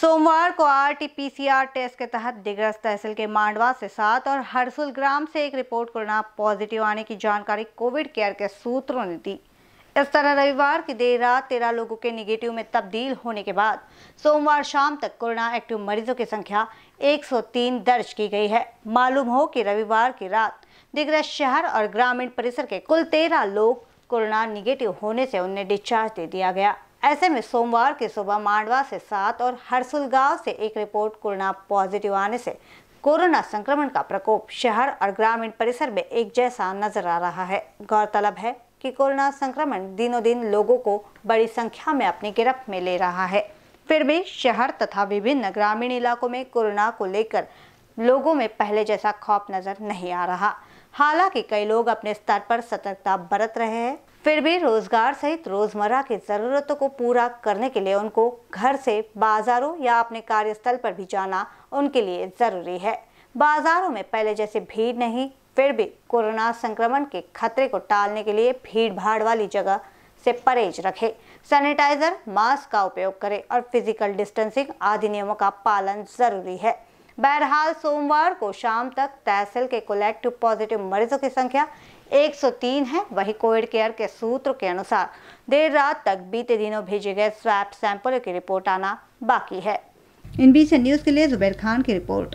सोमवार को RTPCR test के तहत दिग्रज तहसील के मांडवा से 7 और हरसुल ग्राम से 1 रिपोर्ट कोरोना पॉजिटिव आने की जानकारी कोविड केयर के सूत्रों ने दी। इस तरह रविवार की देर रात 13 लोगों के निगेटिव में तब्दील होने के बाद सोमवार शाम तक कोरोना एक्टिव मरीजों की संख्या 103 दर्ज की गई है। मालूम हो कि रविवार की रात दिग्रज शहर और ग्रामीण परिसर के कुल 13 लोग कोरोना निगेटिव होने से उन्हें डिस्चार्ज दे दिया गया। ऐसे में सोमवार की सुबह मांडवा से 7 और हरसुल गांव से 1 रिपोर्ट कोरोना पॉजिटिव आने से कोरोना संक्रमण का प्रकोप शहर और ग्रामीण परिसर में एक जैसा नजर आ रहा है। गौरतलब है कि कोरोना संक्रमण दिनों दिन लोगों को बड़ी संख्या में अपनी गिरफ्त में ले रहा है। फिर भी शहर तथा विभिन्न ग्रामीण इलाकों में कोरोना को लेकर लोगों में पहले जैसा खौफ नजर नहीं आ रहा। हालांकि कई लोग अपने स्तर पर सतर्कता बरत रहे हैं, फिर भी रोजगार सहित रोजमर्रा की जरूरतों को पूरा करने के लिए उनको घर से बाजारों या अपने कार्यस्थल पर भी जाना उनके लिए जरूरी है। बाजारों में पहले जैसे भीड़ नहीं, फिर भी कोरोना संक्रमण के खतरे को टालने के लिए भीड़ भाड़ वाली जगह से परहेज रखें, सैनिटाइजर मास्क का उपयोग करें और फिजिकल डिस्टेंसिंग आदि नियमों का पालन जरूरी है। बहरहाल सोमवार को शाम तक तहसील के कलेक्टिव पॉजिटिव मरीजों की संख्या 103 है। वहीं कोविड केयर के सूत्रों के अनुसार देर रात तक बीते दिनों भेजे गए स्वैब सैंपलों की रिपोर्ट आना बाकी है। इन बीसी न्यूज़ के लिए जुबैर खान की रिपोर्ट।